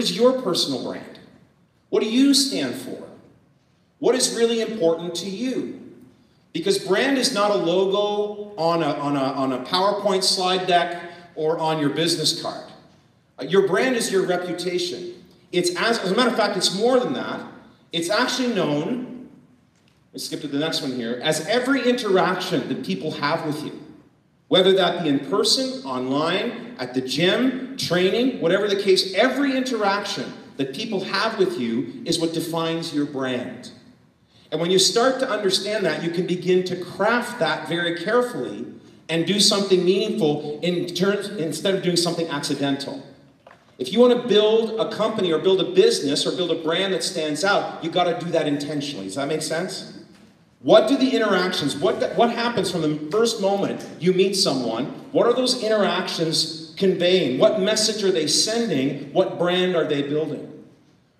What is your personal brand? What do you stand for? What is really important to you? Because brand is not a logo on a PowerPoint slide deck or on your business card. Your brand is your reputation. It's as a matter of fact, it's more than that. It's actually known, let's skip to the next one here, as every interaction that people have with you. Whether that be in person, online, at the gym, training, whatever the case, every interaction that people have with you is what defines your brand. And when you start to understand that, you can begin to craft that very carefully and do something meaningful instead of doing something accidental. If you want to build a company or build a business or build a brand that stands out, you've got to do that intentionally. Does that make sense? What do the interactions, what happens from the first moment you meet someone? What are those interactions conveying? What message are they sending? What brand are they building?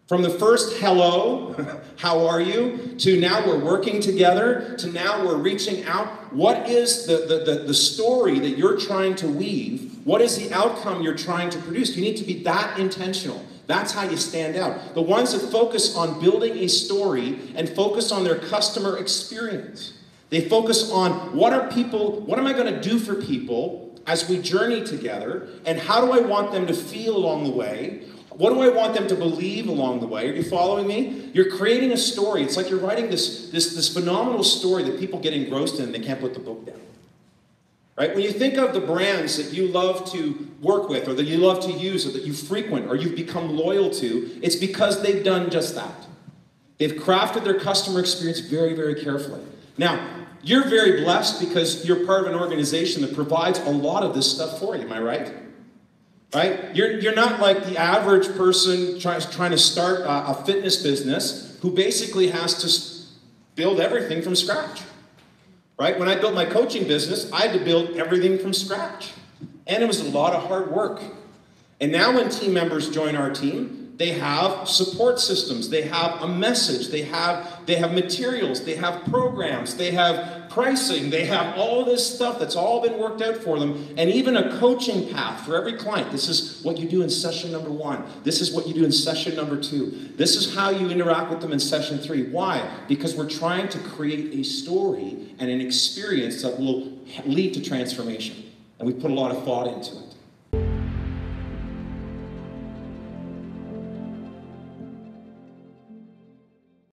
From the first hello, how are you, to now we're working together, to now we're reaching out. What is the story that you're trying to weave? What is the outcome you're trying to produce? You need to be that intentional. That's how you stand out. The ones that focus on building a story and focus on their customer experience. They focus on what am I going to do for people as we journey together, and how do I want them to feel along the way? What do I want them to believe along the way? Are you following me? You're creating a story. It's like you're writing this phenomenal story that people get engrossed in and they can't put the book down. Right? When you think of the brands that you love to work with or that you love to use or that you frequent or you've become loyal to, it's because they've done just that. They've crafted their customer experience very, very carefully. Now, you're very blessed because you're part of an organization that provides a lot of this stuff for you. Am I right? Right? You're not like the average person trying to start a fitness business who basically has to build everything from scratch. Right? When I built my coaching business, I had to build everything from scratch. And it was a lot of hard work. And now when team members join our team, they have support systems, they have a message, they have materials, they have programs, they have pricing, they have all this stuff that's all been worked out for them, and even a coaching path for every client. This is what you do in session number 1. This is what you do in session number 2. This is how you interact with them in session 3. Why? Because we're trying to create a story and an experience that will lead to transformation. And we put a lot of thought into it.